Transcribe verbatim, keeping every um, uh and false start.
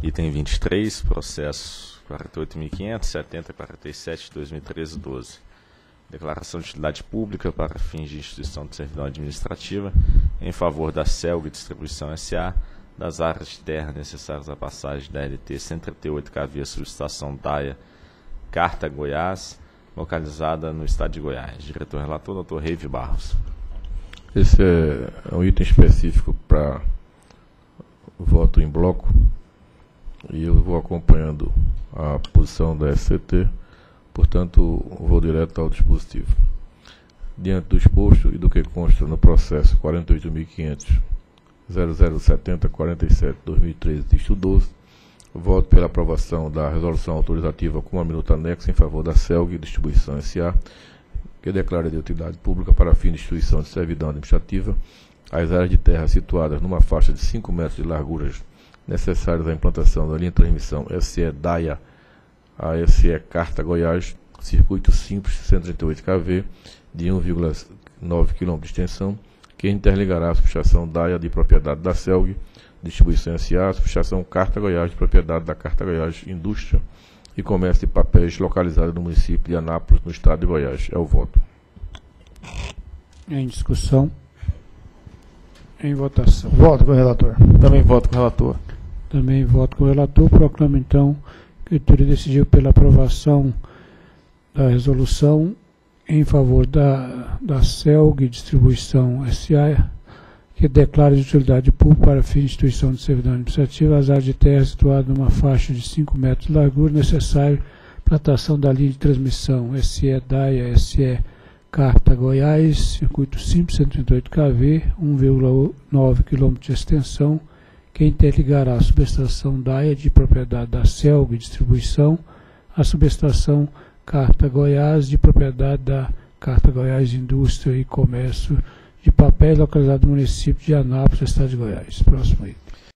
Item vinte e três, processo quarenta e oito mil quinhentos e setenta, quarenta e sete, dois mil e treze, doze. Declaração de utilidade pública para fins de instituição de servidão administrativa em favor da Celg Distribuição S A das áreas de terra necessárias à passagem da R T cento e trinta e oito Cavia Subestação Daia, Carta Goiás, localizada no estado de Goiás. Diretor relator, doutor Reive Barros. Esse é um item específico para voto em bloco e eu vou acompanhando a posição da S C T, portanto vou direto ao dispositivo. Diante do exposto e do que consta no processo quarenta e oito mil quinhentos, zero zero setenta, quarenta e sete, dois mil e treze, distrito doze, voto pela aprovação da resolução autorizativa com a minuta anexa em favor da Celg Distribuição S A, que declara de utilidade pública para fim de instituição de servidão administrativa as áreas de terra situadas numa faixa de cinco metros de larguras necessárias à implantação da linha de transmissão S C Daia a S C Carta Goiás, circuito simples cento e trinta e oito quilovolts, de um vírgula nove quilômetros de extensão, que interligará a subestação Daia de propriedade da Celg Distribuição S A, a subestação Carta Goiás de propriedade da Carta Goiás Indústria e Comércio de Papéis, localizada no município de Anápolis, no estado de Goiás. É o voto. Em discussão. Em votação. Voto com o relator. Também voto com o relator. Também voto com o relator. Proclamo, então, que o Turismo decidiu pela aprovação da resolução em favor da, da Celg Distribuição S A, que declara de utilidade pública para fim de instituição de servidão administrativa as áreas de terra situadas numa faixa de cinco metros de largura necessário plantação da linha de transmissão S E Daia, S E Carta Goiás, circuito simples, cento e trinta e oito quilovolts, um vírgula nove quilômetros de extensão, que interligará a subestação Daia de propriedade da Celg Distribuição à subestação Carta Goiás de propriedade da Carta Goiás Indústria e Comércio de Papéis, localizado no município de Anápolis, estado de Goiás. Próximo item.